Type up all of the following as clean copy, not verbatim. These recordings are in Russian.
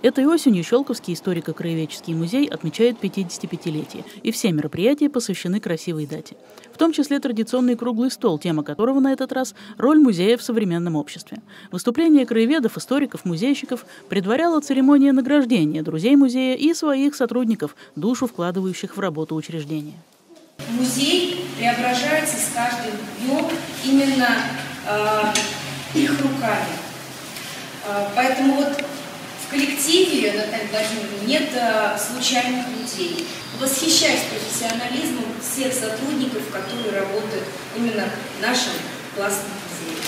Этой осенью Щёлковский историко-краеведческий музей отмечает 55-летие, и все мероприятия посвящены красивой дате. В том числе традиционный круглый стол, тема которого на этот раз – роль музея в современном обществе. Выступление краеведов, историков, музейщиков предваряла церемония награждения друзей музея и своих сотрудников, душу вкладывающих в работу учреждения. Музей преображается с каждым днем именно их руками. Поэтому вот в коллективе, Наталья Богданова, нет случайных людей. Восхищаюсь профессионализмом всех сотрудников, которые работают именно в нашем классном музее.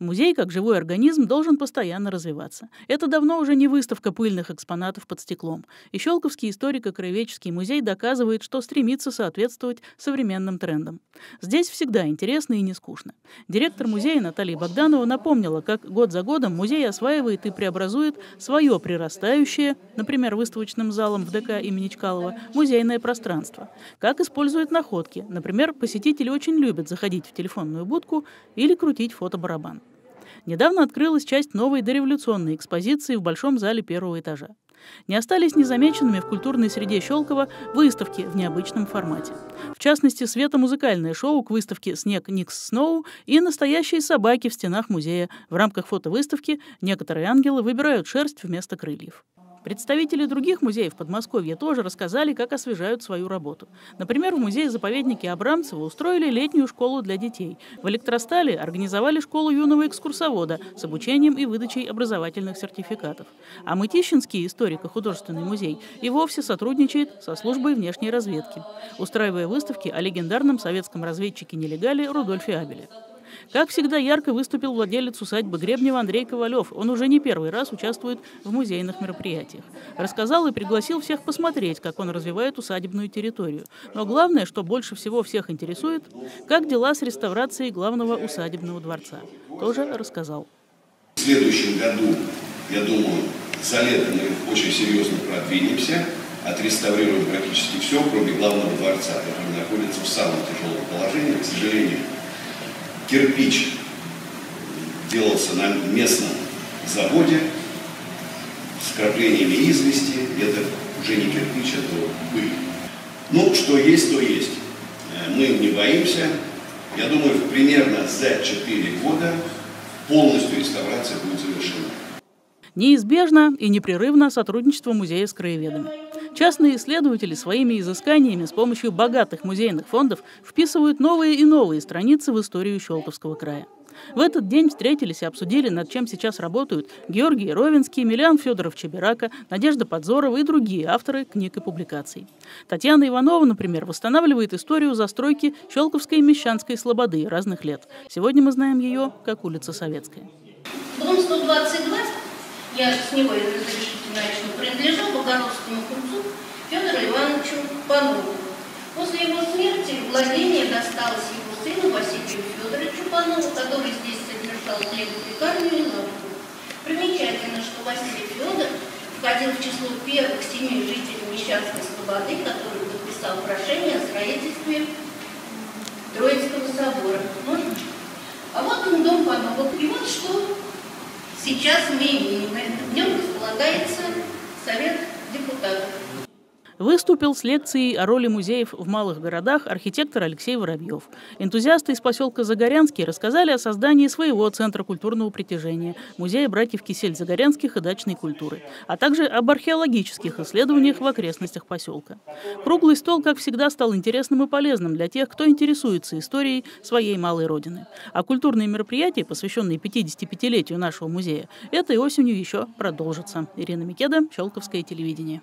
Музей, как живой организм, должен постоянно развиваться. Это давно уже не выставка пыльных экспонатов под стеклом. И Щёлковский историко-краеведческий музей доказывает, что стремится соответствовать современным трендам. Здесь всегда интересно и не скучно. Директор музея Наталья Богданова напомнила, как год за годом музей осваивает и преобразует свое прирастающее, например, выставочным залом в ДК имени Чкалова, музейное пространство. Как использует находки. Например, посетители очень любят заходить в телефонную будку или крутить фотобарабан. Недавно открылась часть новой дореволюционной экспозиции в большом зале первого этажа. Не остались незамеченными в культурной среде Щёлкова выставки в необычном формате. В частности, светомузыкальное шоу к выставке «Снег, Никс, Сноу» и настоящие собаки в стенах музея. В рамках фотовыставки некоторые ангелы выбирают шерсть вместо крыльев. Представители других музеев Подмосковья тоже рассказали, как освежают свою работу. Например, в музее-заповеднике Абрамцево устроили летнюю школу для детей. В Электростале организовали школу юного экскурсовода с обучением и выдачей образовательных сертификатов. А Мытищинский историко-художественный музей и вовсе сотрудничает со службой внешней разведки, устраивая выставки о легендарном советском разведчике-нелегале Рудольфе Абеле. Как всегда, ярко выступил владелец усадьбы Гребнева Андрей Ковалев. Он уже не первый раз участвует в музейных мероприятиях. Рассказал и пригласил всех посмотреть, как он развивает усадебную территорию. Но главное, что больше всего всех интересует, как дела с реставрацией главного усадебного дворца. Тоже рассказал. В следующем году, я думаю, за лето мы очень серьезно продвинемся, отреставрируем практически все, кроме главного дворца, который находится в самом тяжелом положении, к сожалению. Кирпич делался на местном заводе с краплениями извести. Это уже не кирпич, это пыль. Ну, что есть, то есть. Мы не боимся. Я думаю, примерно за 4 года полностью реставрация будет завершена. Неизбежно и непрерывно сотрудничество музея с краеведами. Частные исследователи своими изысканиями с помощью богатых музейных фондов вписывают новые и новые страницы в историю Щёлковского края. В этот день встретились и обсудили, над чем сейчас работают Георгий Ровинский, Эмилиан Федоров Чеберака, Надежда Подзорова и другие авторы книг и публикаций. Татьяна Иванова, например, восстанавливает историю застройки Щёлковской и Мещанской слободы разных лет. Сегодня мы знаем ее как улица Советская. Дом 122, я с него принадлежал Загорянскому купцу Федору Ивановичу Панову. После его смерти владение досталось его сыну Василию Федоровичу Панову, который здесь содержал хлебопекарню и лавку. Примечательно, что Василий Федор входил в число первых 7 жителей Мещанской слободы, который подписал прошение о строительстве Троицкого собора. А вот он, дом Панова. И вот что сейчас мы имеем. В нем располагается Совет депутатов. Выступил с лекцией о роли музеев в малых городах архитектор Алексей Воробьев. Энтузиасты из поселка Загорянский рассказали о создании своего центра культурного притяжения, музея братьев Кисель Загорянских и дачной культуры, а также об археологических исследованиях в окрестностях поселка. Круглый стол, как всегда, стал интересным и полезным для тех, кто интересуется историей своей малой родины. А культурные мероприятия, посвященные 55-летию нашего музея, этой осенью еще продолжатся. Ирина Микеда, Щёлковское телевидение.